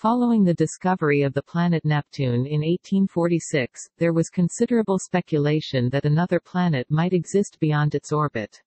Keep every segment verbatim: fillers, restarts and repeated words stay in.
Following the discovery of the planet Neptune in eighteen forty-six, there was considerable speculation that another planet might exist beyond its orbit.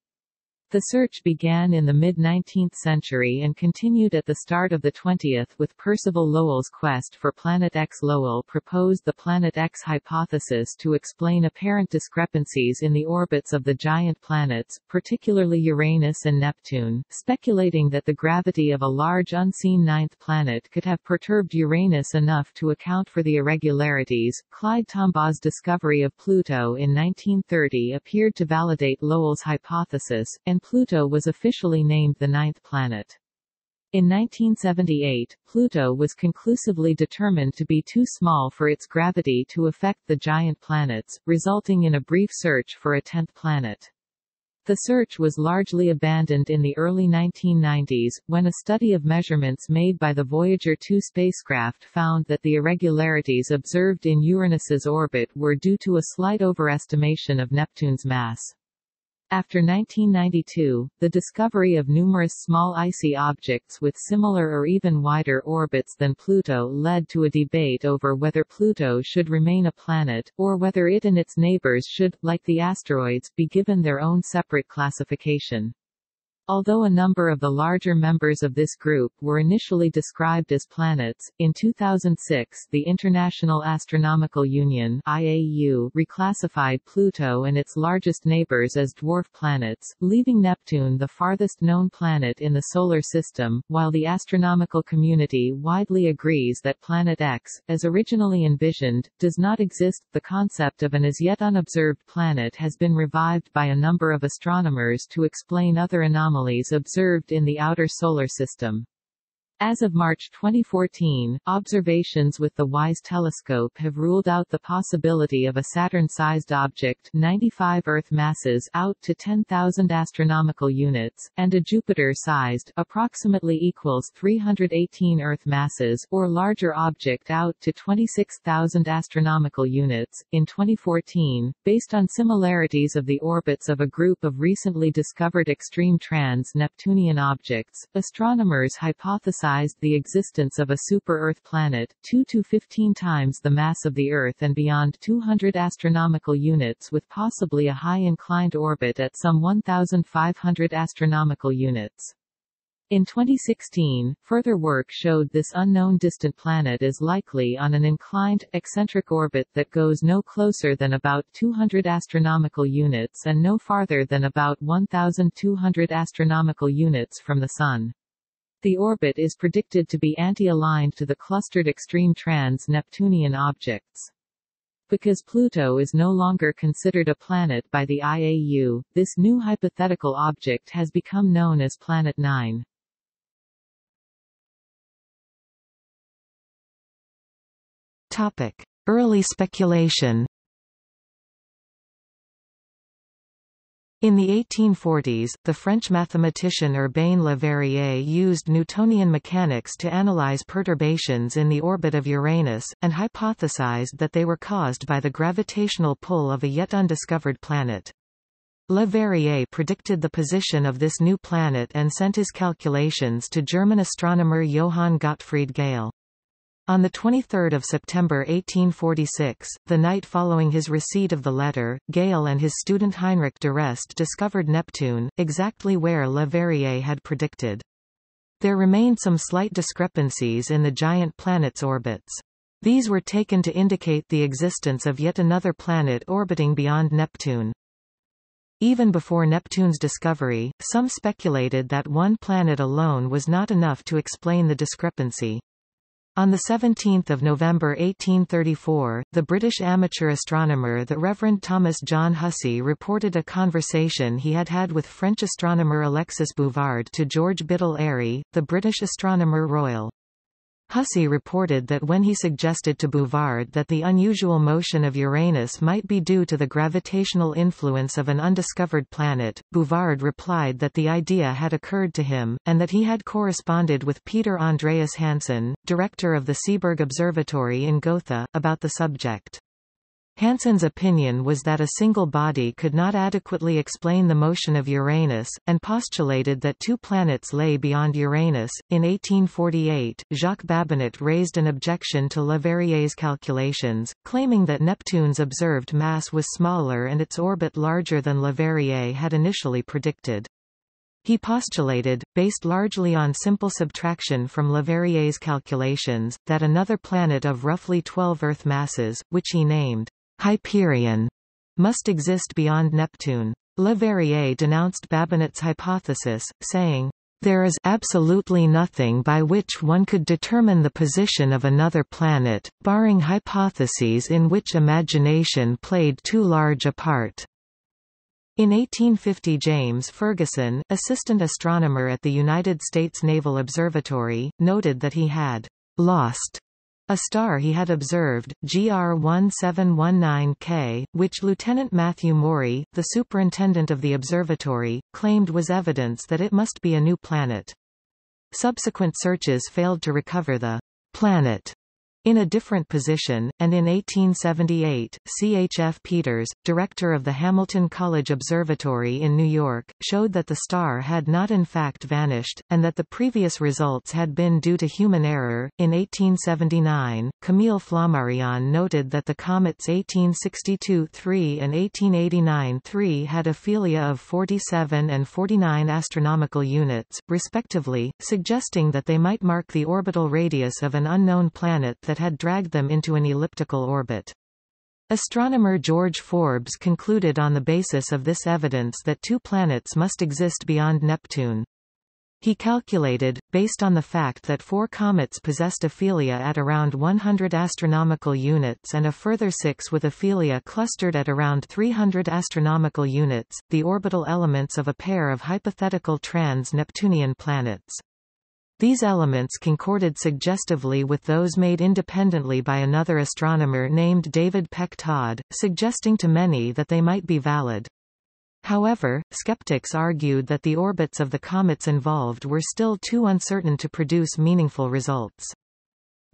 The search began in the mid-nineteenth century and continued at the start of the twentieth with Percival Lowell's quest for Planet X. Lowell proposed the Planet X hypothesis to explain apparent discrepancies in the orbits of the giant planets, particularly Uranus and Neptune, speculating that the gravity of a large unseen ninth planet could have perturbed Uranus enough to account for the irregularities. Clyde Tombaugh's discovery of Pluto in nineteen thirty appeared to validate Lowell's hypothesis, and Pluto was officially named the ninth planet. In nineteen seventy-eight, Pluto was conclusively determined to be too small for its gravity to affect the giant planets, resulting in a brief search for a tenth planet. The search was largely abandoned in the early nineteen nineties, when a study of measurements made by the Voyager two spacecraft found that the irregularities observed in Uranus's orbit were due to a slight overestimation of Neptune's mass. After nineteen ninety-two, the discovery of numerous small icy objects with similar or even wider orbits than Pluto led to a debate over whether Pluto should remain a planet, or whether it and its neighbors should, like the asteroids, be given their own separate classification. Although a number of the larger members of this group were initially described as planets, in two thousand six the International Astronomical Union I A U reclassified Pluto and its largest neighbors as dwarf planets, leaving Neptune the farthest known planet in the Solar System, while the astronomical community widely agrees that Planet X, as originally envisioned, does not exist. The concept of an as-yet-unobserved planet has been revived by a number of astronomers to explain other anomalies Anomalies observed in the outer solar system. As of March twenty fourteen, observations with the WISE telescope have ruled out the possibility of a Saturn-sized object ninety-five Earth masses out to ten thousand astronomical units, and a Jupiter-sized approximately equals three hundred eighteen Earth masses or larger object out to twenty-six thousand astronomical units. In twenty fourteen, based on similarities of the orbits of a group of recently discovered extreme trans-Neptunian objects, astronomers hypothesized the existence of a super-Earth planet, two to fifteen times the mass of the Earth and beyond two hundred astronomical units, with possibly a high inclined orbit at some one thousand five hundred astronomical units. In twenty sixteen, further work showed this unknown distant planet is likely on an inclined, eccentric orbit that goes no closer than about two hundred astronomical units and no farther than about one thousand two hundred astronomical units from the Sun. The orbit is predicted to be anti-aligned to the clustered extreme trans-Neptunian objects. Because Pluto is no longer considered a planet by the I A U, this new hypothetical object has become known as Planet Nine. Topic: Early speculation. In the eighteen forties, the French mathematician Urbain Le Verrier used Newtonian mechanics to analyze perturbations in the orbit of Uranus, and hypothesized that they were caused by the gravitational pull of a yet undiscovered planet. Le Verrier predicted the position of this new planet and sent his calculations to German astronomer Johann Gottfried Galle. On the twenty-third of September eighteen forty-six, the night following his receipt of the letter, Galle and his student Heinrich de Rest discovered Neptune, exactly where Le Verrier had predicted. There remained some slight discrepancies in the giant planet's orbits. These were taken to indicate the existence of yet another planet orbiting beyond Neptune. Even before Neptune's discovery, some speculated that one planet alone was not enough to explain the discrepancy. On the seventeenth of November eighteen thirty-four, the British amateur astronomer the Reverend Thomas John Hussey reported a conversation he had had with French astronomer Alexis Bouvard to George Biddell Airy, the British Astronomer Royal. Hussey reported that when he suggested to Bouvard that the unusual motion of Uranus might be due to the gravitational influence of an undiscovered planet, Bouvard replied that the idea had occurred to him, and that he had corresponded with Peter Andreas Hansen, director of the Seeberg Observatory in Gotha, about the subject. Hansen's opinion was that a single body could not adequately explain the motion of Uranus, and postulated that two planets lay beyond Uranus. In eighteen forty-eight, Jacques Babinet raised an objection to Le Verrier's calculations, claiming that Neptune's observed mass was smaller and its orbit larger than Le Verrier had initially predicted. He postulated, based largely on simple subtraction from Le Verrier's calculations, that another planet of roughly twelve Earth masses, which he named Hyperion, must exist beyond Neptune. Le Verrier denounced Babinet's hypothesis, saying, "There is absolutely nothing by which one could determine the position of another planet, barring hypotheses in which imagination played too large a part." In eighteen fifty, James Ferguson, assistant astronomer at the United States Naval Observatory, noted that he had lost a star he had observed, G R seventeen nineteen K, which Lieutenant Matthew Morey, the superintendent of the observatory, claimed was evidence that it must be a new planet. Subsequent searches failed to recover the planet in a different position, and in eighteen seventy-eight, C H F Peters, director of the Hamilton College Observatory in New York, showed that the star had not in fact vanished, and that the previous results had been due to human error. In eighteen seventy-nine, Camille Flammarion noted that the comets eighteen sixty-two three and eighteen eighty-nine three had aphelia of forty-seven and forty-nine astronomical units, respectively, suggesting that they might mark the orbital radius of an unknown planet that that had dragged them into an elliptical orbit. Astronomer George Forbes concluded on the basis of this evidence that two planets must exist beyond Neptune. He calculated, based on the fact that four comets possessed aphelia at around one hundred astronomical units and a further six with aphelia clustered at around three hundred astronomical units, the orbital elements of a pair of hypothetical trans-Neptunian planets. These elements concorded suggestively with those made independently by another astronomer named David Peck Todd, suggesting to many that they might be valid. However, skeptics argued that the orbits of the comets involved were still too uncertain to produce meaningful results.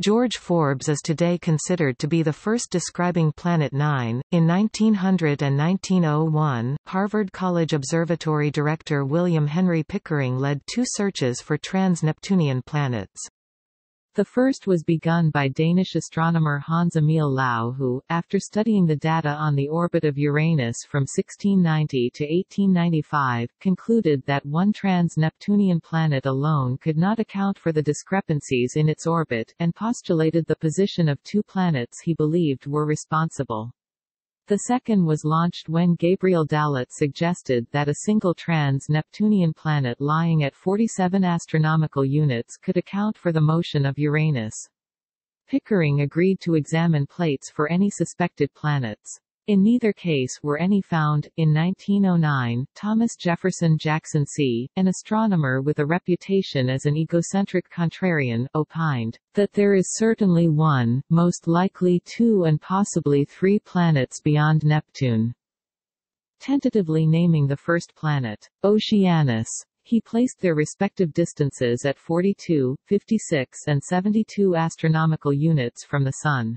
George Forbes is today considered to be the first describing Planet Nine. In nineteen hundred and nineteen oh one, Harvard College Observatory director William Henry Pickering led two searches for trans-Neptunian planets. The first was begun by Danish astronomer Hans Emil Lau who, after studying the data on the orbit of Uranus from sixteen ninety to eighteen ninety-five, concluded that one trans-Neptunian planet alone could not account for the discrepancies in its orbit, and postulated the position of two planets he believed were responsible. The second was launched when Gabriel Dallet suggested that a single trans-Neptunian planet lying at forty-seven astronomical units could account for the motion of Uranus. Pickering agreed to examine plates for any suspected planets. In neither case were any found. In nineteen oh nine, Thomas Jefferson Jackson C., an astronomer with a reputation as an egocentric contrarian, opined that there is certainly one, most likely two and possibly three planets beyond Neptune, tentatively naming the first planet Oceanus. He placed their respective distances at forty-two, fifty-six and seventy-two astronomical units from the Sun.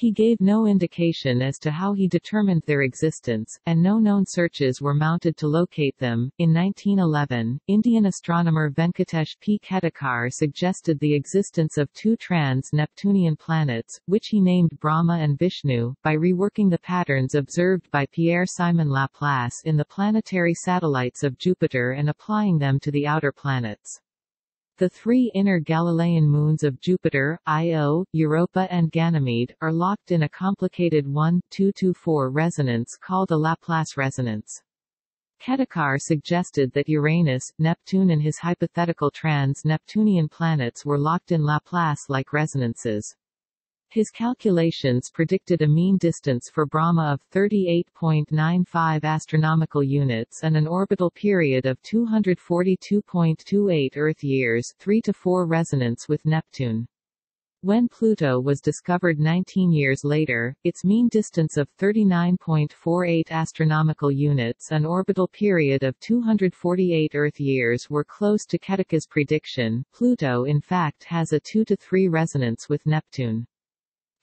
He gave no indication as to how he determined their existence, and no known searches were mounted to locate them. In nineteen eleven, Indian astronomer Venkatesh P. Ketakar suggested the existence of two trans-Neptunian planets, which he named Brahma and Vishnu, by reworking the patterns observed by Pierre-Simon Laplace in the planetary satellites of Jupiter and applying them to the outer planets. The three inner Galilean moons of Jupiter, Io, Europa and Ganymede, are locked in a complicated one two two four resonance called the Laplace resonance. Ketakar suggested that Uranus, Neptune and his hypothetical trans-Neptunian planets were locked in Laplace-like resonances. His calculations predicted a mean distance for Brahma of thirty-eight point nine five astronomical units and an orbital period of two hundred forty-two point two eight Earth years, three to four resonance with Neptune. When Pluto was discovered nineteen years later, its mean distance of thirty-nine point four eight astronomical units and orbital period of two hundred forty-eight Earth years were close to Ketakar's prediction. Pluto in fact has a two to three resonance with Neptune.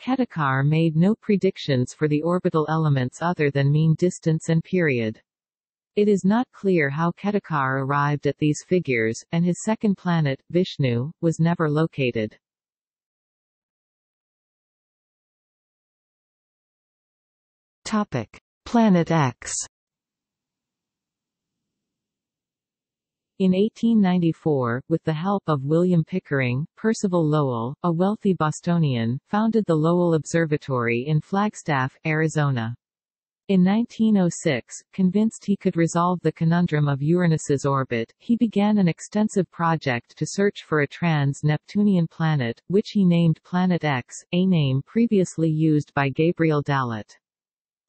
Ketakar made no predictions for the orbital elements other than mean distance and period. It is not clear how Ketakar arrived at these figures, and his second planet, Vishnu, was never located. Topic: Planet X. In eighteen ninety-four, with the help of William Pickering, Percival Lowell, a wealthy Bostonian, founded the Lowell Observatory in Flagstaff, Arizona. In nineteen oh six, convinced he could resolve the conundrum of Uranus's orbit, he began an extensive project to search for a trans-Neptunian planet, which he named Planet X, a name previously used by Gabriel Dallet.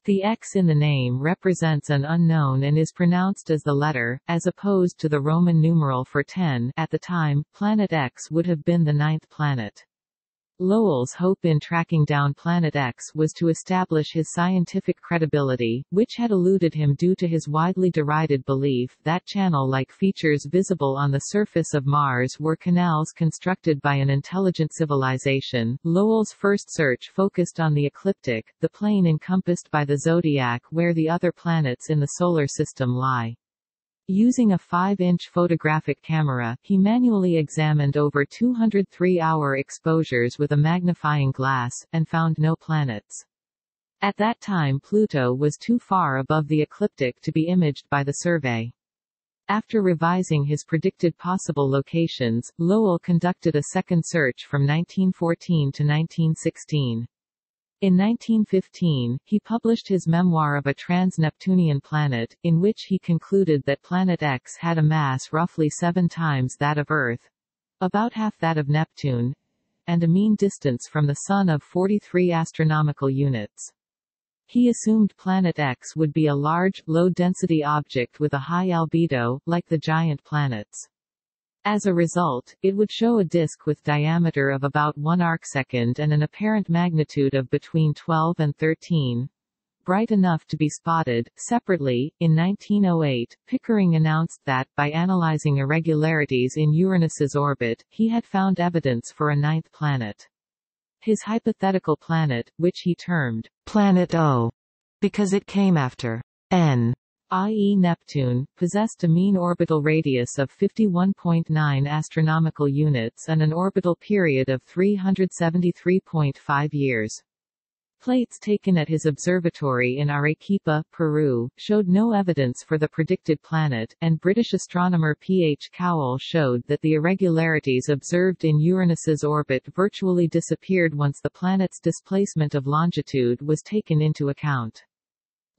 The X in the name represents an unknown and is pronounced as the letter, as opposed to the Roman numeral for ten. At the time, Planet X would have been the ninth planet. Lowell's hope in tracking down Planet X was to establish his scientific credibility, which had eluded him due to his widely derided belief that channel-like features visible on the surface of Mars were canals constructed by an intelligent civilization. Lowell's first search focused on the ecliptic, the plane encompassed by the zodiac where the other planets in the solar system lie. Using a five inch photographic camera, he manually examined over two hundred three hour exposures with a magnifying glass, and found no planets. At that time Pluto was too far above the ecliptic to be imaged by the survey. After revising his predicted possible locations, Lowell conducted a second search from nineteen fourteen to nineteen sixteen. In nineteen fifteen, he published his memoir of a trans-Neptunian planet, in which he concluded that Planet X had a mass roughly seven times that of Earth—about half that of Neptune—and a mean distance from the Sun of forty-three astronomical units. He assumed Planet X would be a large, low-density object with a high albedo, like the giant planets. As a result, it would show a disk with diameter of about one arcsecond and an apparent magnitude of between twelve and thirteen, bright enough to be spotted. Separately, in nineteen oh eight, Pickering announced that, by analyzing irregularities in Uranus's orbit, he had found evidence for a ninth planet. His hypothetical planet, which he termed Planet O, because it came after N, that is. Neptune, possessed a mean orbital radius of fifty-one point nine astronomical units and an orbital period of three hundred seventy-three point five years. Plates taken at his observatory in Arequipa, Peru, showed no evidence for the predicted planet, and British astronomer P H Cowell showed that the irregularities observed in Uranus's orbit virtually disappeared once the planet's displacement of longitude was taken into account.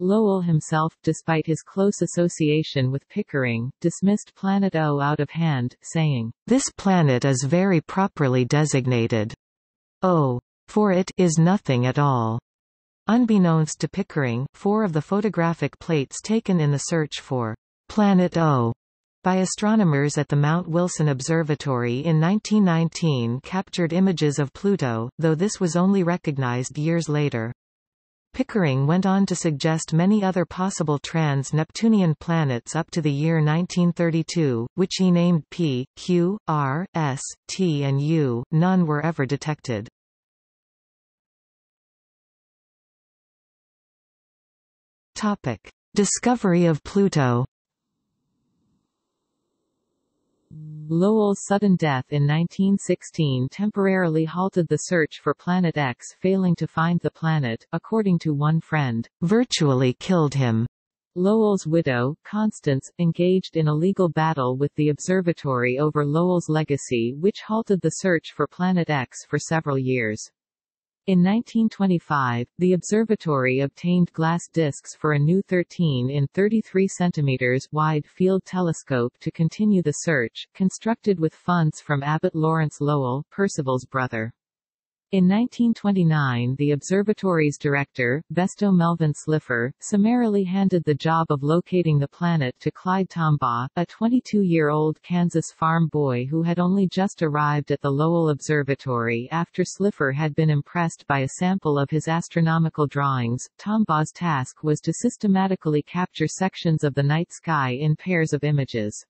Lowell himself, despite his close association with Pickering, dismissed Planet O out of hand, saying, "This planet is very properly designated O, for it is nothing at all." Unbeknownst to Pickering, four of the photographic plates taken in the search for Planet O by astronomers at the Mount Wilson Observatory in nineteen nineteen captured images of Pluto, though this was only recognized years later. Pickering went on to suggest many other possible trans-Neptunian planets up to the year nineteen thirty-two, which he named P, Q, R, S, T and U. None were ever detected. Topic: Discovery of Pluto. Lowell's sudden death in nineteen sixteen temporarily halted the search for Planet X. Failing to find the planet, according to one friend, virtually killed him. Lowell's widow, Constance, engaged in a legal battle with the observatory over Lowell's legacy, which halted the search for Planet X for several years. In nineteen twenty-five, the observatory obtained glass discs for a new thirteen in thirty-three centimeters wide field telescope to continue the search, constructed with funds from Abbott Lawrence Lowell, Percival's brother. In nineteen twenty-nine, the observatory's director, Vesto Melvin Slipher, summarily handed the job of locating the planet to Clyde Tombaugh, a twenty-two year old Kansas farm boy who had only just arrived at the Lowell Observatory after Slipher had been impressed by a sample of his astronomical drawings. Tombaugh's task was to systematically capture sections of the night sky in pairs of images.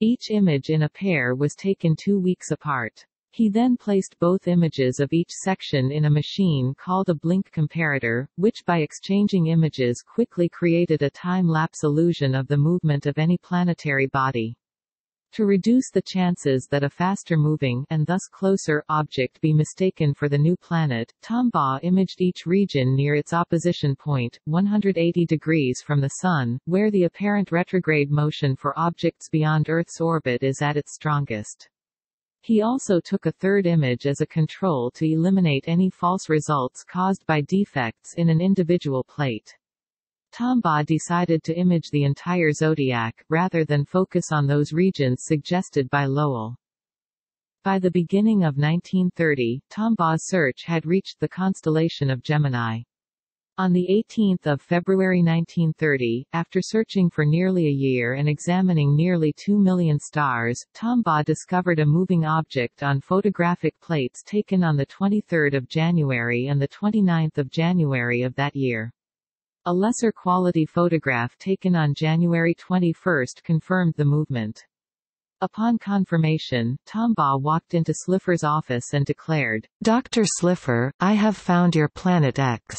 Each image in a pair was taken two weeks apart. He then placed both images of each section in a machine called a blink comparator, which by exchanging images quickly created a time-lapse illusion of the movement of any planetary body. To reduce the chances that a faster-moving and thus closer object be mistaken for the new planet, Tombaugh imaged each region near its opposition point, one hundred eighty degrees from the Sun, where the apparent retrograde motion for objects beyond Earth's orbit is at its strongest. He also took a third image as a control to eliminate any false results caused by defects in an individual plate. Tombaugh decided to image the entire zodiac, rather than focus on those regions suggested by Lowell. By the beginning of nineteen thirty, Tombaugh's search had reached the constellation of Gemini. On the eighteenth of February nineteen thirty, after searching for nearly a year and examining nearly two million stars, Tombaugh discovered a moving object on photographic plates taken on the twenty-third of January and the twenty-ninth of January of that year. A lesser-quality photograph taken on January twenty-first confirmed the movement. Upon confirmation, Tombaugh walked into Slipher's office and declared, "Doctor Slipher, I have found your planet X."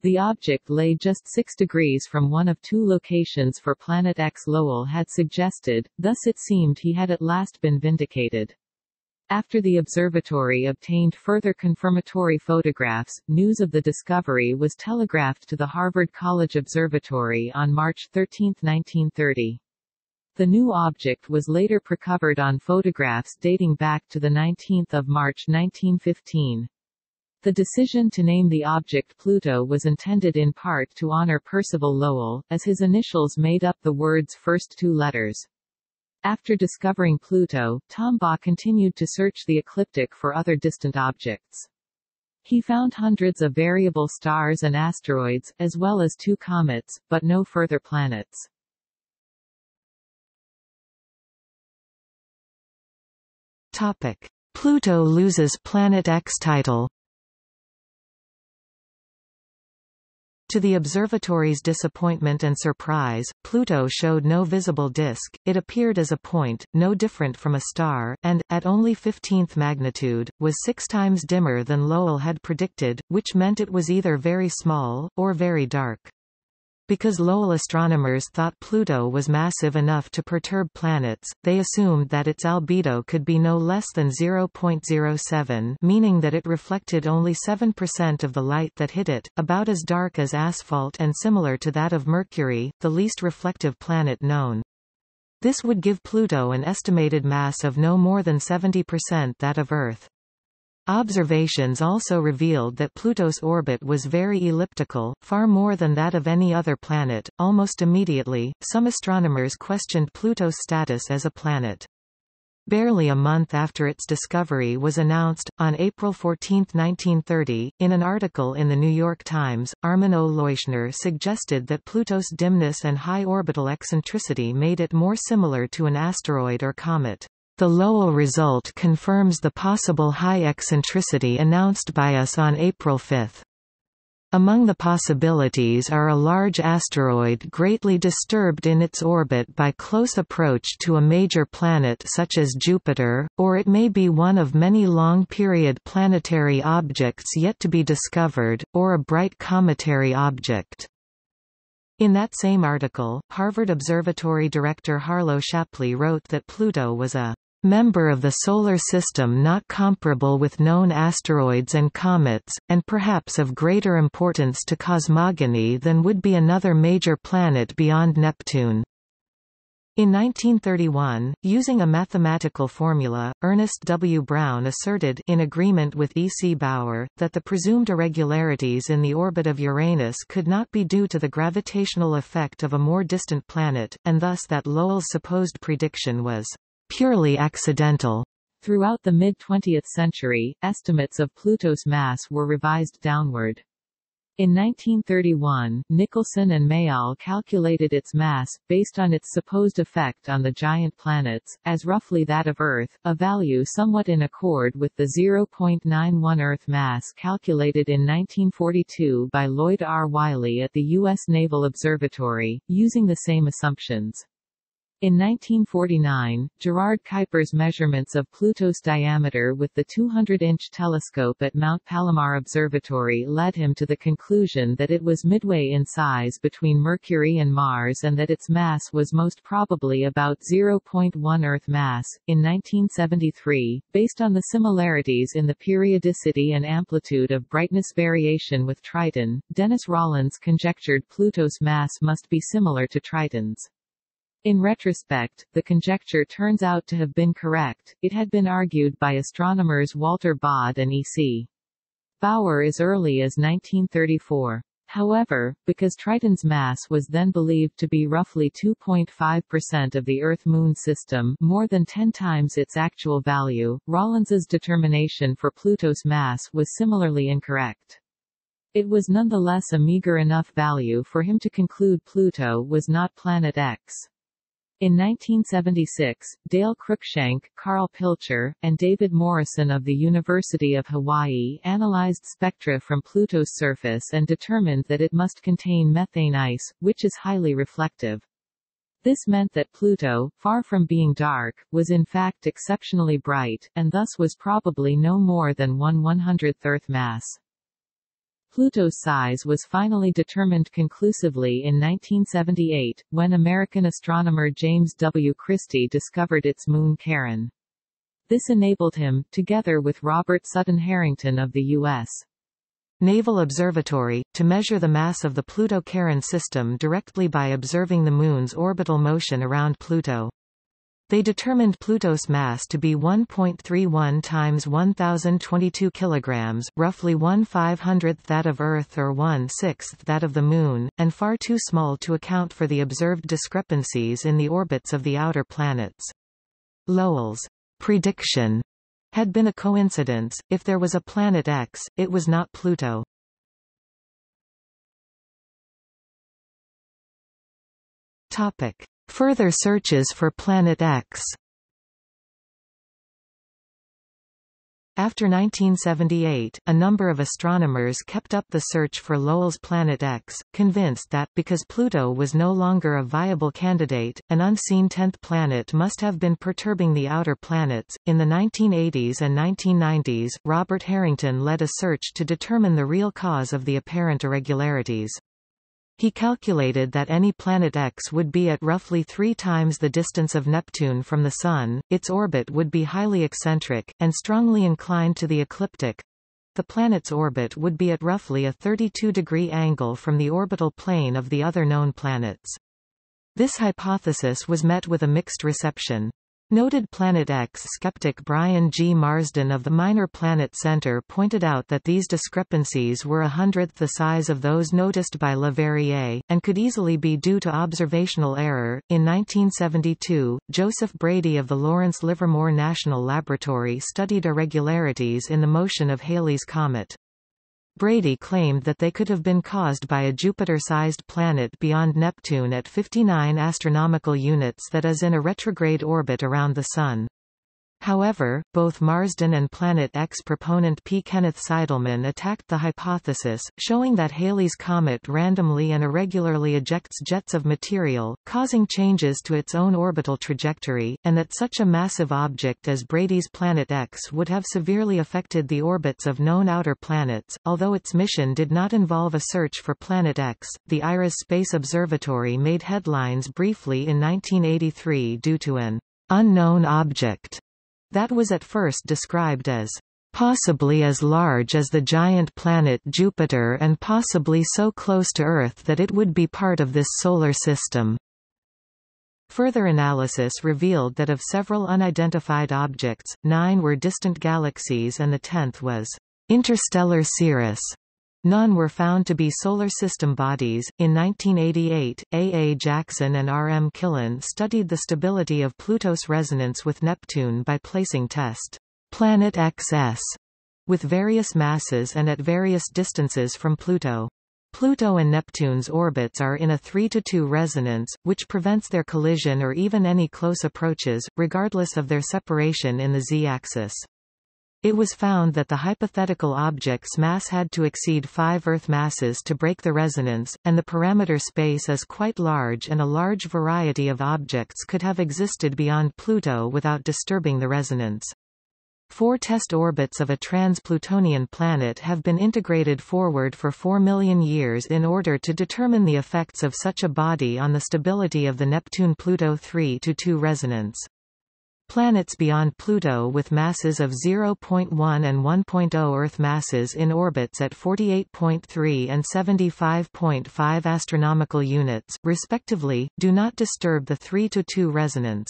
The object lay just six degrees from one of two locations for Planet X Lowell had suggested, thus it seemed he had at last been vindicated. After the observatory obtained further confirmatory photographs, news of the discovery was telegraphed to the Harvard College Observatory on March thirteenth nineteen thirty. The new object was later recovered on photographs dating back to the nineteenth of March nineteen fifteen. The decision to name the object Pluto was intended in part to honor Percival Lowell, as his initials made up the word's first two letters. After discovering Pluto, Tombaugh continued to search the ecliptic for other distant objects. He found hundreds of variable stars and asteroids, as well as two comets, but no further planets. Topic: Pluto loses Planet X title. To the observatory's disappointment and surprise, Pluto showed no visible disk, it appeared as a point, no different from a star, and, at only fifteenth magnitude, was six times dimmer than Lowell had predicted, which meant it was either very small, or very dark. Because Lowell astronomers thought Pluto was massive enough to perturb planets, they assumed that its albedo could be no less than zero point zero seven, meaning that it reflected only seven percent of the light that hit it, about as dark as asphalt and similar to that of Mercury, the least reflective planet known. This would give Pluto an estimated mass of no more than seventy percent that of Earth. Observations also revealed that Pluto's orbit was very elliptical, far more than that of any other planet. Almost immediately, some astronomers questioned Pluto's status as a planet. Barely a month after its discovery was announced, on April fourteenth nineteen thirty, in an article in the New York Times, Armin O. Leuschner suggested that Pluto's dimness and high orbital eccentricity made it more similar to an asteroid or comet. The Lowell result confirms the possible high eccentricity announced by us on April fifth. Among the possibilities are a large asteroid greatly disturbed in its orbit by close approach to a major planet such as Jupiter, or it may be one of many long-period planetary objects yet to be discovered, or a bright cometary object. In that same article, Harvard Observatory director Harlow Shapley wrote that Pluto was a member of the solar system not comparable with known asteroids and comets, and perhaps of greater importance to cosmogony than would be another major planet beyond Neptune. In nineteen thirty-one, using a mathematical formula, Ernest W. Brown asserted, in agreement with E. C. Bauer, that the presumed irregularities in the orbit of Uranus could not be due to the gravitational effect of a more distant planet, and thus that Lowell's supposed prediction was purely accidental. Throughout the mid-twentieth century, estimates of Pluto's mass were revised downward. In nineteen thirty-one, Nicholson and Mayall calculated its mass, based on its supposed effect on the giant planets, as roughly that of Earth, a value somewhat in accord with the zero point nine one Earth mass calculated in nineteen forty-two by Lloyd R. Wiley at the U S Naval Observatory, using the same assumptions. In nineteen forty-nine, Gerard Kuiper's measurements of Pluto's diameter with the two hundred inch telescope at Mount Palomar Observatory led him to the conclusion that it was midway in size between Mercury and Mars and that its mass was most probably about zero point one Earth mass. In nineteen seventy-three, based on the similarities in the periodicity and amplitude of brightness variation with Triton, Dennis Rollins conjectured Pluto's mass must be similar to Triton's. In retrospect, the conjecture turns out to have been correct. It had been argued by astronomers Walter Bode and E C Bauer as early as nineteen thirty-four. However, because Triton's mass was then believed to be roughly two point five percent of the Earth-Moon system, more than ten times its actual value, Rollins's determination for Pluto's mass was similarly incorrect. It was nonetheless a meager enough value for him to conclude Pluto was not Planet X. In nineteen seventy-six, Dale Cruikshank, Carl Pilcher, and David Morrison of the University of Hawaii analyzed spectra from Pluto's surface and determined that it must contain methane ice, which is highly reflective. This meant that Pluto, far from being dark, was in fact exceptionally bright, and thus was probably no more than one one-hundredth Earth mass. Pluto's size was finally determined conclusively in nineteen seventy-eight, when American astronomer James W. Christie discovered its moon Charon. This enabled him, together with Robert Sutton Harrington of the U S Naval Observatory, to measure the mass of the Pluto-Charon system directly by observing the moon's orbital motion around Pluto. They determined Pluto's mass to be one point three one times ten twenty-two kilograms, roughly one five-hundredth that of Earth or one-sixth that of the Moon, and far too small to account for the observed discrepancies in the orbits of the outer planets. Lowell's prediction had been a coincidence. If there was a Planet X, it was not Pluto. Topic. Further searches for Planet X. After nineteen seventy-eight, a number of astronomers kept up the search for Lowell's Planet X, convinced that, because Pluto was no longer a viable candidate, an unseen tenth planet must have been perturbing the outer planets. In the nineteen eighties and nineteen nineties, Robert Harrington led a search to determine the real cause of the apparent irregularities. He calculated that any Planet X would be at roughly three times the distance of Neptune from the Sun, its orbit would be highly eccentric, and strongly inclined to the ecliptic. The planet's orbit would be at roughly a thirty-two degree angle from the orbital plane of the other known planets. This hypothesis was met with a mixed reception. Noted Planet X skeptic Brian G. Marsden of the Minor Planet Center pointed out that these discrepancies were a hundredth the size of those noticed by Le Verrier, and could easily be due to observational error. In nineteen seventy-two, Joseph Brady of the Lawrence Livermore National Laboratory studied irregularities in the motion of Halley's Comet. Brady claimed that they could have been caused by a Jupiter-sized planet beyond Neptune at fifty-nine astronomical units that is in a retrograde orbit around the Sun. However, both Marsden and Planet X proponent P. Kenneth Seidelman attacked the hypothesis, showing that Halley's Comet randomly and irregularly ejects jets of material, causing changes to its own orbital trajectory, and that such a massive object as Brady's Planet X would have severely affected the orbits of known outer planets. Although its mission did not involve a search for Planet X, the Eris Space Observatory made headlines briefly in nineteen eighty-three due to an unknown object that was at first described as possibly as large as the giant planet Jupiter and possibly so close to Earth that it would be part of this solar system. Further analysis revealed that of several unidentified objects, nine were distant galaxies and the tenth was interstellar Ceres. None were found to be solar system bodies. In nineteen eighty-eight, A. A. Jackson and R. M. Killen studied the stability of Pluto's resonance with Neptune by placing test Planet X S with various masses and at various distances from Pluto. Pluto and Neptune's orbits are in a three to two resonance, which prevents their collision or even any close approaches, regardless of their separation in the z-axis. It was found that the hypothetical object's mass had to exceed five Earth masses to break the resonance, and the parameter space is quite large and a large variety of objects could have existed beyond Pluto without disturbing the resonance. Four test orbits of a trans-Plutonian planet have been integrated forward for four million years in order to determine the effects of such a body on the stability of the Neptune-Pluto three to two resonance. Planets beyond Pluto with masses of zero point one and one point zero Earth masses in orbits at forty-eight point three and seventy-five point five astronomical units, respectively, do not disturb the three to two resonance.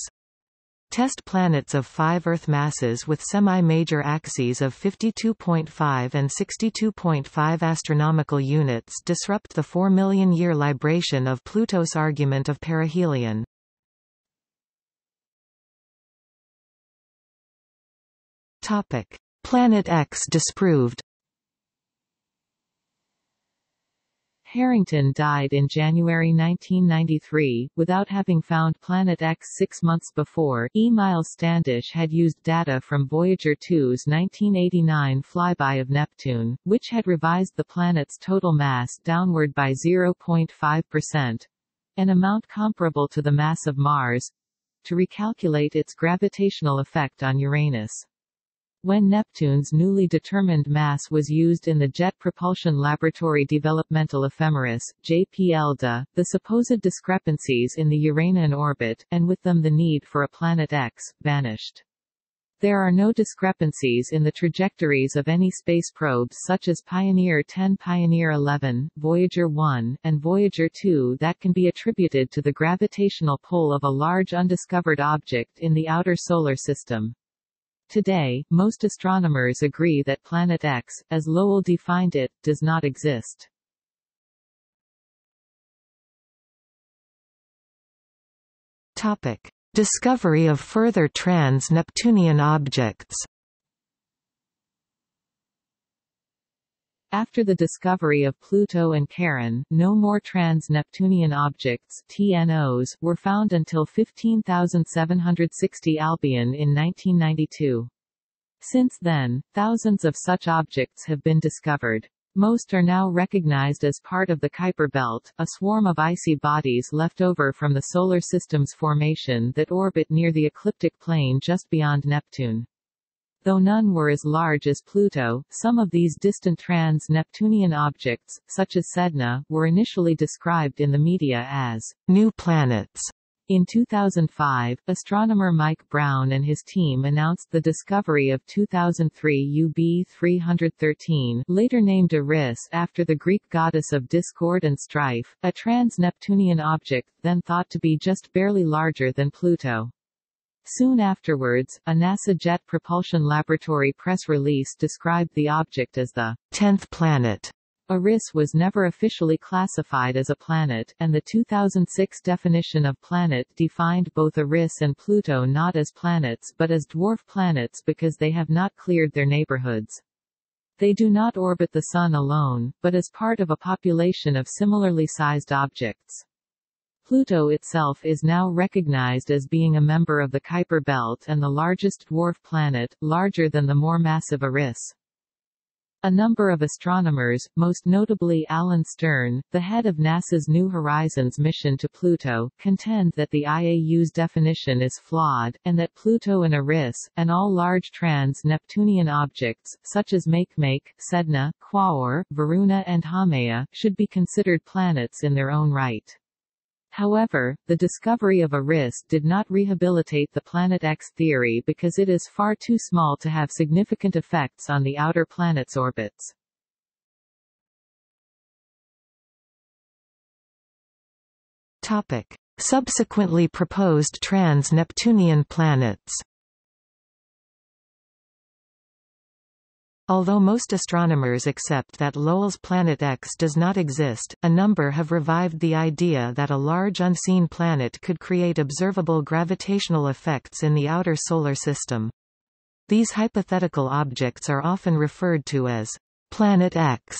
Test planets of five Earth masses with semi-major axes of fifty-two point five and sixty-two point five astronomical units disrupt the four million year libration of Pluto's argument of perihelion. Topic: Planet X disproved. Harrington died in January nineteen ninety-three, without having found Planet X six months before. E. Miles Standish had used data from Voyager two's nineteen eighty-nine flyby of Neptune, which had revised the planet's total mass downward by zero point five percent, an amount comparable to the mass of Mars, to recalculate its gravitational effect on Uranus. When Neptune's newly determined mass was used in the Jet Propulsion Laboratory developmental ephemeris, J P L D A, the supposed discrepancies in the Uranian orbit, and with them the need for a Planet X, vanished. There are no discrepancies in the trajectories of any space probes such as Pioneer ten, Pioneer eleven, Voyager one, and Voyager two that can be attributed to the gravitational pull of a large undiscovered object in the outer solar system. Today, most astronomers agree that Planet X, as Lowell defined it, does not exist. Topic: Discovery of further trans-Neptunian objects. After the discovery of Pluto and Charon, no more trans-Neptunian objects (T N Os) were found until fifteen thousand seven hundred sixty Albion in nineteen ninety-two. Since then, thousands of such objects have been discovered. Most are now recognized as part of the Kuiper Belt, a swarm of icy bodies left over from the Solar System's formation that orbit near the ecliptic plane just beyond Neptune. Though none were as large as Pluto, some of these distant trans-Neptunian objects, such as Sedna, were initially described in the media as new planets. In two thousand five, astronomer Mike Brown and his team announced the discovery of two thousand three U B three thirteen, later named Eris after the Greek goddess of discord and strife, a trans-Neptunian object then thought to be just barely larger than Pluto. Soon afterwards, a NASA Jet Propulsion Laboratory press release described the object as the tenth planet. Eris was never officially classified as a planet, and the two thousand six definition of planet defined both Eris and Pluto not as planets but as dwarf planets because they have not cleared their neighborhoods. They do not orbit the Sun alone, but as part of a population of similarly sized objects. Pluto itself is now recognized as being a member of the Kuiper Belt and the largest dwarf planet, larger than the more massive Eris. A number of astronomers, most notably Alan Stern, the head of NASA's New Horizons mission to Pluto, contend that the I A U's definition is flawed, and that Pluto and Eris, and all large trans-Neptunian objects, such as Makemake, Sedna, Quaoar, Varuna and Haumea, should be considered planets in their own right. However, the discovery of Eris did not rehabilitate the Planet X theory because it is far too small to have significant effects on the outer planets' orbits. Topic: Subsequently proposed trans-Neptunian planets. Although most astronomers accept that Lowell's Planet X does not exist, a number have revived the idea that a large unseen planet could create observable gravitational effects in the outer solar system. These hypothetical objects are often referred to as Planet X,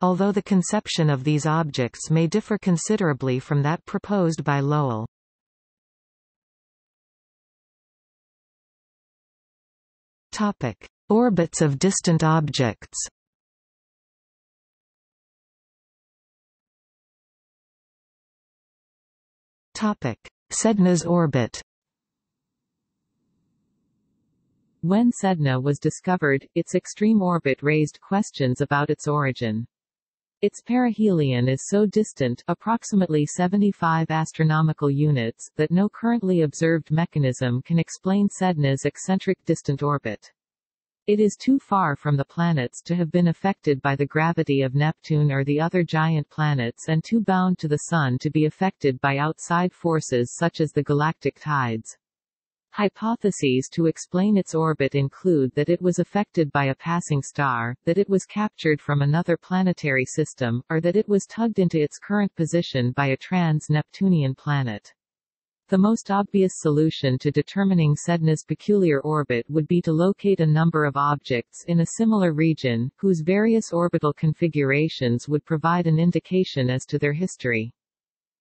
although the conception of these objects may differ considerably from that proposed by Lowell. Topic: Orbits of distant objects. Sedna's orbit. When Sedna was discovered, its extreme orbit raised questions about its origin. Its perihelion is so distant, approximately seventy-five astronomical units, that no currently observed mechanism can explain Sedna's eccentric distant orbit. It is too far from the planets to have been affected by the gravity of Neptune or the other giant planets, and too bound to the Sun to be affected by outside forces such as the galactic tides. Hypotheses to explain its orbit include that it was affected by a passing star, that it was captured from another planetary system, or that it was tugged into its current position by a trans-Neptunian planet. The most obvious solution to determining Sedna's peculiar orbit would be to locate a number of objects in a similar region, whose various orbital configurations would provide an indication as to their history.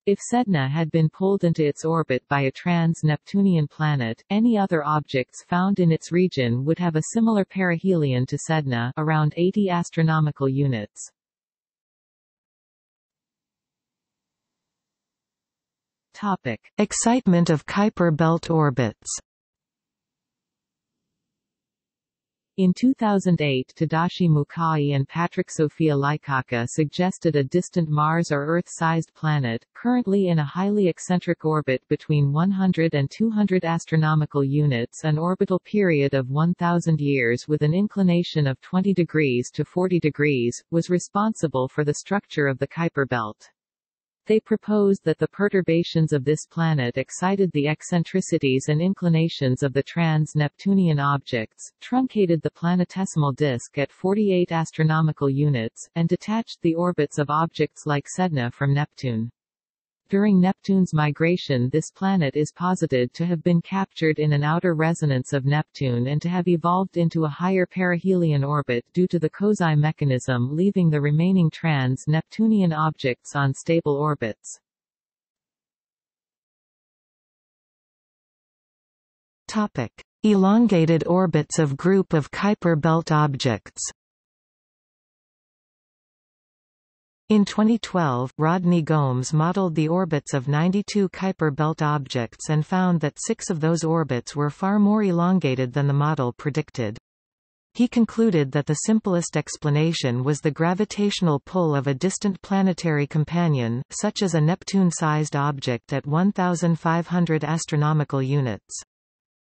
If Sedna had been pulled into its orbit by a trans-Neptunian planet, any other objects found in its region would have a similar perihelion to Sedna, around eighty astronomical units. Topic: Excitement of Kuiper belt orbits. In two thousand eight, Tadashi Mukai and Patrick Sophia Lyakaka suggested a distant Mars or Earth-sized planet, currently in a highly eccentric orbit between one hundred and two hundred astronomical units, an orbital period of one thousand years with an inclination of twenty degrees to forty degrees, was responsible for the structure of the Kuiper belt. They proposed that the perturbations of this planet excited the eccentricities and inclinations of the trans-Neptunian objects, truncated the planetesimal disk at forty-eight astronomical units, and detached the orbits of objects like Sedna from Neptune. During Neptune's migration, this planet is posited to have been captured in an outer resonance of Neptune and to have evolved into a higher perihelion orbit due to the Kozai mechanism, leaving the remaining trans-Neptunian objects on stable orbits. Topic: Elongated orbits of group of Kuiper belt objects. In twenty twelve, Rodney Gomes modeled the orbits of ninety-two Kuiper belt objects and found that six of those orbits were far more elongated than the model predicted. He concluded that the simplest explanation was the gravitational pull of a distant planetary companion, such as a Neptune-sized object at one thousand five hundred astronomical units.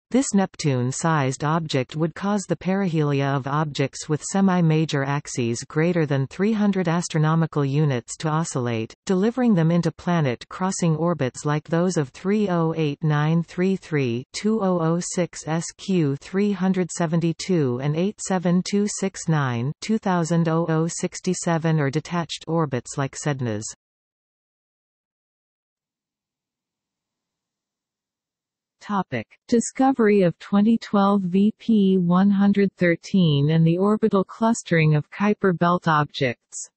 This Neptune-sized object would cause the perihelia of objects with semi-major axes greater than three hundred astronomical units to oscillate, delivering them into planet-crossing orbits like those of three oh eight nine three three, two thousand six S Q three seventy-two and eight seven two six nine, two thousand sixty-seven, or detached orbits like Sedna's. Topic: Discovery of twenty twelve V P one thirteen and the orbital clustering of Kuiper belt objects.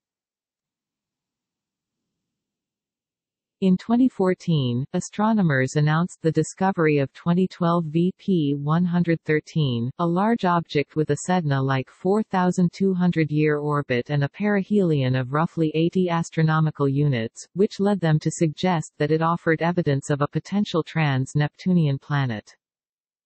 In twenty fourteen, astronomers announced the discovery of twenty twelve V P one thirteen, a large object with a Sedna-like four thousand two hundred year orbit and a perihelion of roughly eighty astronomical units, which led them to suggest that it offered evidence of a potential trans-Neptunian planet.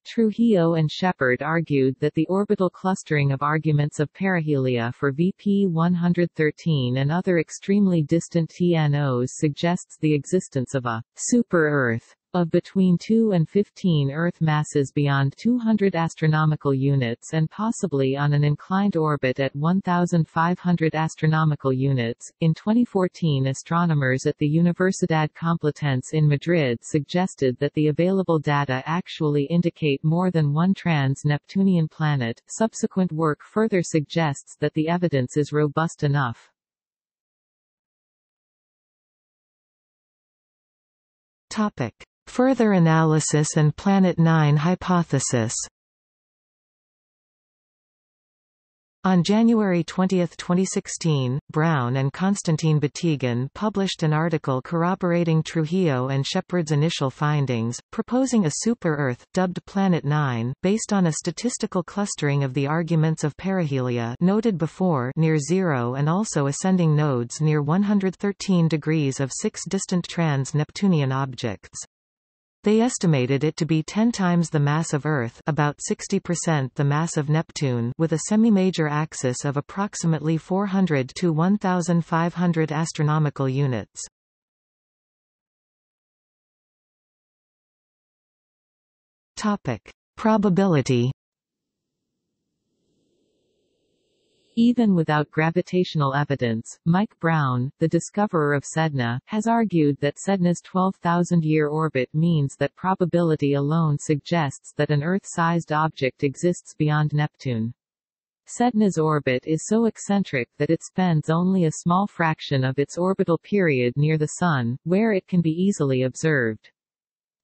Trujillo and Shepard argued that the orbital clustering of arguments of perihelia for V P one thirteen and other extremely distant T N Os suggests the existence of a super-Earth of between two and fifteen Earth masses beyond two hundred astronomical units, and possibly on an inclined orbit at one thousand five hundred astronomical units. In twenty fourteen, astronomers at the Universidad Complutense in Madrid suggested that the available data actually indicate more than one trans-Neptunian planet. Subsequent work further suggests that the evidence is robust enough. Topic: Further analysis and Planet nine hypothesis. On January twentieth, twenty sixteen, Brown and Constantine Batygin published an article corroborating Trujillo and Shepard's initial findings, proposing a super-Earth, dubbed Planet Nine, based on a statistical clustering of the arguments of perihelia noted before near zero and also ascending nodes near one hundred thirteen degrees of six distant trans-Neptunian objects. They estimated it to be ten times the mass of Earth, about sixty percent the mass of Neptune, with a semi-major axis of approximately four hundred to fifteen hundred astronomical units. Topic: Probability. Even without gravitational evidence, Mike Brown, the discoverer of Sedna, has argued that Sedna's twelve thousand year orbit means that probability alone suggests that an Earth-sized object exists beyond Neptune. Sedna's orbit is so eccentric that it spends only a small fraction of its orbital period near the Sun, where it can be easily observed.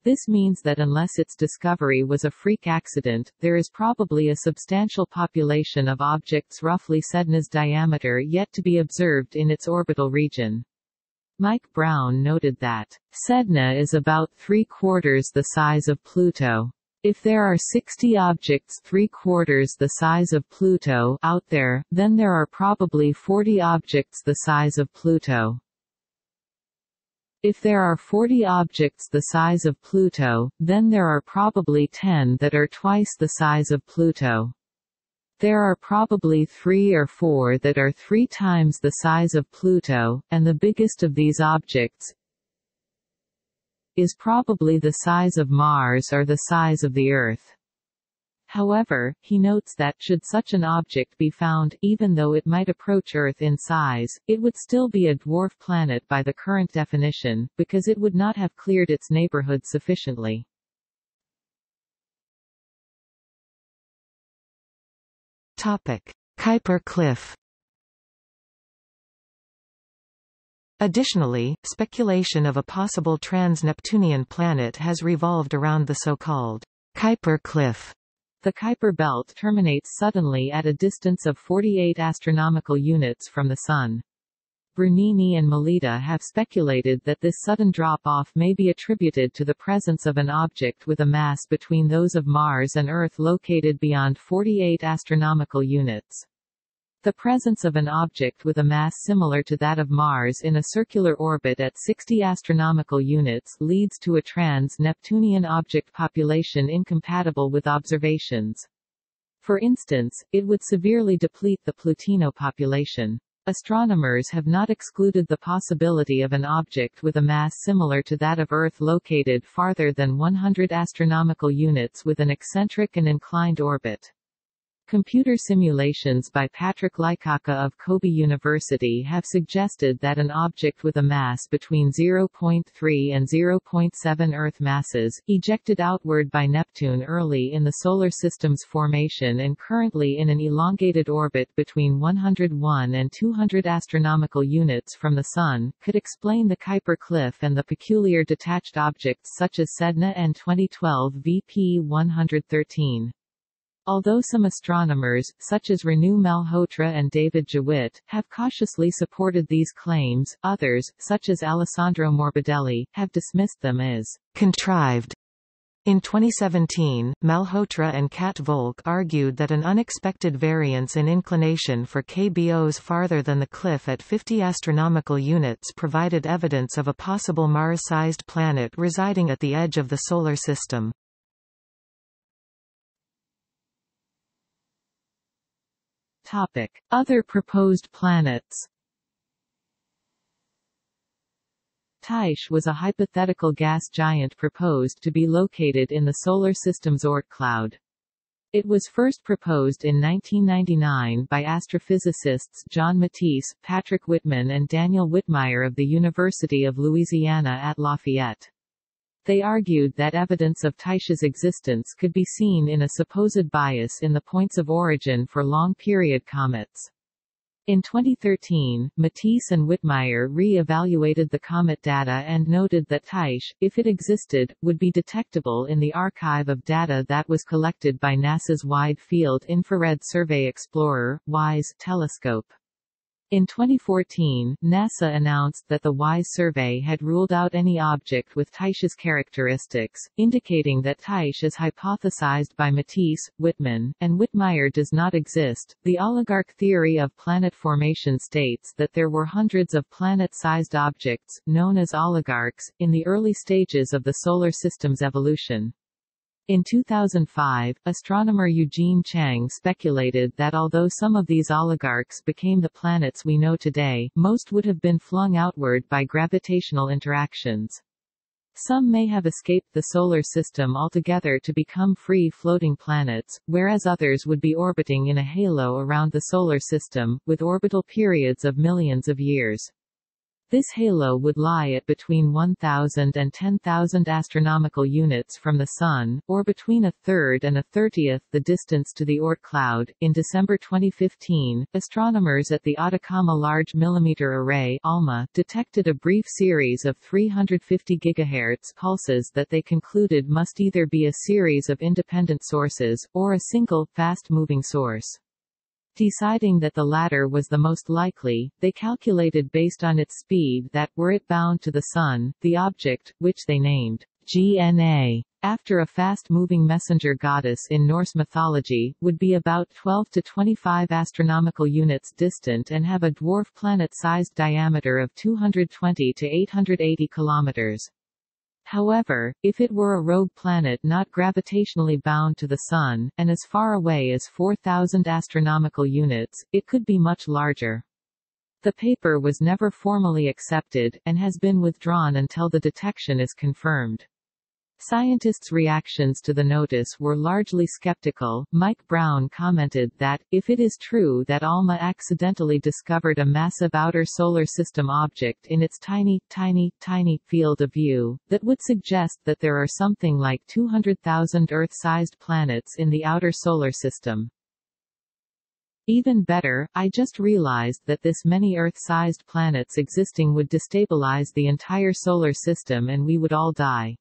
This means that unless its discovery was a freak accident, there is probably a substantial population of objects roughly Sedna's diameter yet to be observed in its orbital region. Mike Brown noted that, "Sedna is about three-quarters the size of Pluto. If there are sixty objects three-quarters the size of Pluto out there, then there are probably forty objects the size of Pluto. If there are forty objects the size of Pluto, then there are probably ten that are twice the size of Pluto. There are probably three or four that are three times the size of Pluto, and the biggest of these objects is probably the size of Mars or the size of the Earth." However, he notes that should such an object be found, even though it might approach Earth in size, it would still be a dwarf planet by the current definition, because it would not have cleared its neighborhood sufficiently. Topic: Kuiper Cliff. Additionally, speculation of a possible trans-Neptunian planet has revolved around the so-called Kuiper Cliff. The Kuiper belt terminates suddenly at a distance of forty-eight astronomical units from the Sun. Bernini and Melita have speculated that this sudden drop-off may be attributed to the presence of an object with a mass between those of Mars and Earth located beyond forty-eight astronomical units. The presence of an object with a mass similar to that of Mars in a circular orbit at sixty astronomical units leads to a trans-Neptunian object population incompatible with observations. For instance, it would severely deplete the Plutino population. Astronomers have not excluded the possibility of an object with a mass similar to that of Earth located farther than one hundred astronomical units with an eccentric and inclined orbit. Computer simulations by Patrick Lycaka of Kobe University have suggested that an object with a mass between zero point three and zero point seven Earth masses, ejected outward by Neptune early in the Solar System's formation and currently in an elongated orbit between one hundred one and two hundred astronomical units from the Sun, could explain the Kuiper Cliff and the peculiar detached objects such as Sedna and twenty twelve V P one thirteen. Although some astronomers, such as Renu Malhotra and David Jewitt, have cautiously supported these claims, others, such as Alessandro Morbidelli, have dismissed them as contrived. In twenty seventeen, Malhotra and Kat Volk argued that an unexpected variance in inclination for K B Os farther than the cliff at fifty astronomical units provided evidence of a possible Mars-sized planet residing at the edge of the Solar System. Topic: Other proposed planets. Taish was a hypothetical gas giant proposed to be located in the Solar System's Oort cloud. It was first proposed in nineteen ninety-nine by astrophysicists John Matisse, Patrick Whitman and Daniel Whitmire of the University of Louisiana at Lafayette. They argued that evidence of Taisch's existence could be seen in a supposed bias in the points of origin for long-period comets. In twenty thirteen, Matisse and Whitmire re-evaluated the comet data and noted that Teich, if it existed, would be detectable in the archive of data that was collected by NASA's Wide Field Infrared Survey Explorer, WISE, telescope. In twenty fourteen, NASA announced that the WISE survey had ruled out any object with Teich's characteristics, indicating that Teich is hypothesized by Matisse, Whitman, and Whitmire does not exist. The oligarch theory of planet formation states that there were hundreds of planet-sized objects, known as oligarchs, in the early stages of the Solar System's evolution. In two thousand five, astronomer Eugene Chang speculated that although some of these oligarchs became the planets we know today, most would have been flung outward by gravitational interactions. Some may have escaped the Solar System altogether to become free-floating planets, whereas others would be orbiting in a halo around the Solar System, with orbital periods of millions of years. This halo would lie at between one thousand and ten thousand astronomical units from the Sun, or between a third and a thirtieth the distance to the Oort cloud. In December twenty fifteen, astronomers at the Atacama Large Millimeter Array (ALMA) detected a brief series of three hundred fifty gigahertz pulses that they concluded must either be a series of independent sources or a single fast-moving source. Deciding that the latter was the most likely, they calculated based on its speed that, were it bound to the Sun, the object, which they named G N A, after a fast-moving messenger goddess in Norse mythology, would be about twelve to twenty-five astronomical units distant and have a dwarf planet-sized diameter of two hundred twenty to eight hundred eighty kilometers. However, if it were a rogue planet not gravitationally bound to the Sun, and as far away as four thousand astronomical units, it could be much larger. The paper was never formally accepted, and has been withdrawn until the detection is confirmed. Scientists' reactions to the notice were largely skeptical. Mike Brown commented that, if it is true that ALMA accidentally discovered a massive outer Solar System object in its tiny, tiny, tiny field of view, that would suggest that there are something like two hundred thousand Earth-sized planets in the outer Solar System. Even better, I just realized that this many Earth-sized planets existing would destabilize the entire Solar System and we would all die.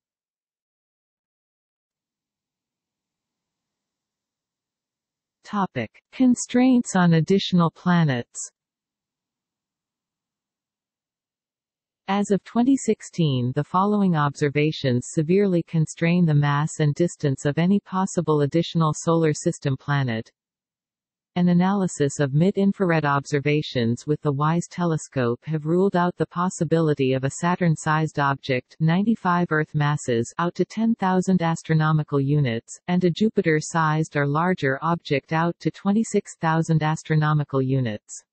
Topic. Constraints on additional planets. As of twenty sixteen, the following observations severely constrain the mass and distance of any possible additional Solar System planet. An analysis of mid-infrared observations with the WISE telescope have ruled out the possibility of a Saturn-sized object ninety-five Earth masses out to ten thousand astronomical units, and a Jupiter-sized or larger object out to twenty-six thousand astronomical units.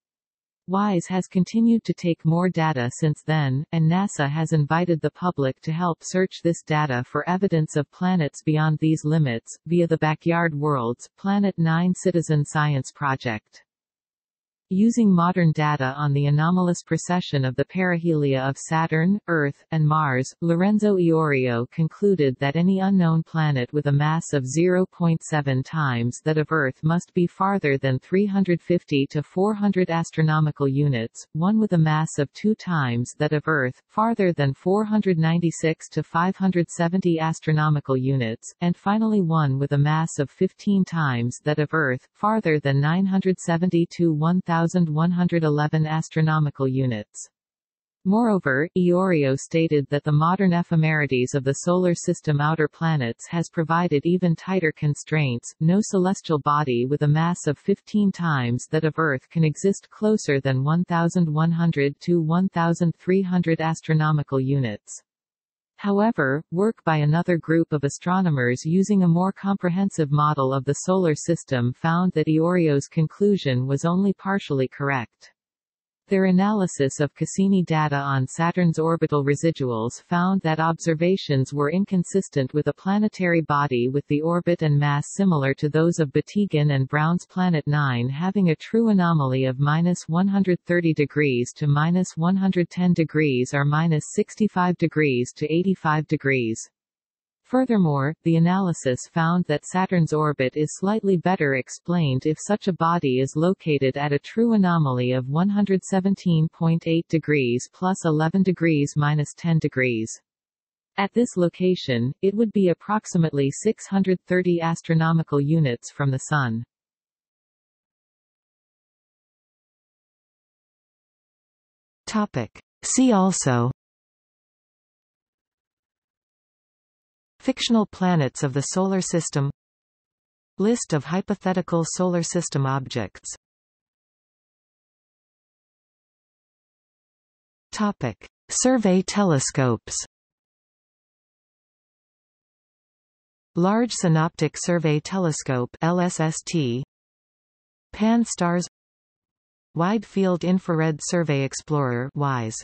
WISE has continued to take more data since then, and NASA has invited the public to help search this data for evidence of planets beyond these limits, via the Backyard Worlds, Planet Nine Citizen Science Project. Using modern data on the anomalous precession of the perihelia of Saturn, Earth, and Mars, Lorenzo Iorio concluded that any unknown planet with a mass of zero point seven times that of Earth must be farther than three hundred fifty to four hundred astronomical units, one with a mass of two times that of Earth, farther than four hundred ninety-six to five hundred seventy astronomical units, and finally one with a mass of fifteen times that of Earth, farther than nine hundred seventy to one thousand one hundred eleven astronomical units. Moreover, Iorio stated that the modern ephemerides of the Solar System outer planets has provided even tighter constraints. No celestial body with a mass of fifteen times that of Earth can exist closer than one thousand one hundred to one thousand three hundred astronomical units. However, work by another group of astronomers using a more comprehensive model of the Solar System found that Iorio's conclusion was only partially correct. Their analysis of Cassini data on Saturn's orbital residuals found that observations were inconsistent with a planetary body with the orbit and mass similar to those of Batygan and Brown's Planet Nine having a true anomaly of minus one hundred thirty degrees to minus one hundred ten degrees or minus sixty-five degrees to eighty-five degrees. Furthermore, the analysis found that Saturn's orbit is slightly better explained if such a body is located at a true anomaly of one hundred seventeen point eight degrees plus eleven degrees minus ten degrees. At this location, it would be approximately six hundred thirty astronomical units from the Sun. Topic. See also: Fictional planets of the Solar System, List of hypothetical Solar System objects. Topic. Survey telescopes. Large Synoptic Survey Telescope (L S S T), Pan-STARRS, Wide Field Infrared Survey Explorer (WISE).